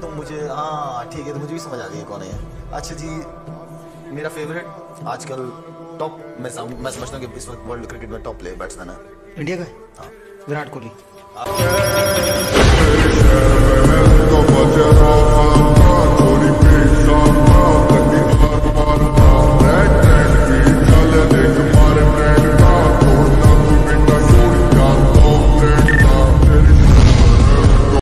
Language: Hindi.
तो मुझे, हाँ ठीक है, तो मुझे भी समझ आ गई कौन है। अच्छा जी, मेरा फेवरेट आजकल टॉप, मैं समझता हूँ कि इस वक्त वर्ल्ड क्रिकेट में टॉप प्लेयर बैट्समैन है इंडिया का, हाँ, विराट कोहली।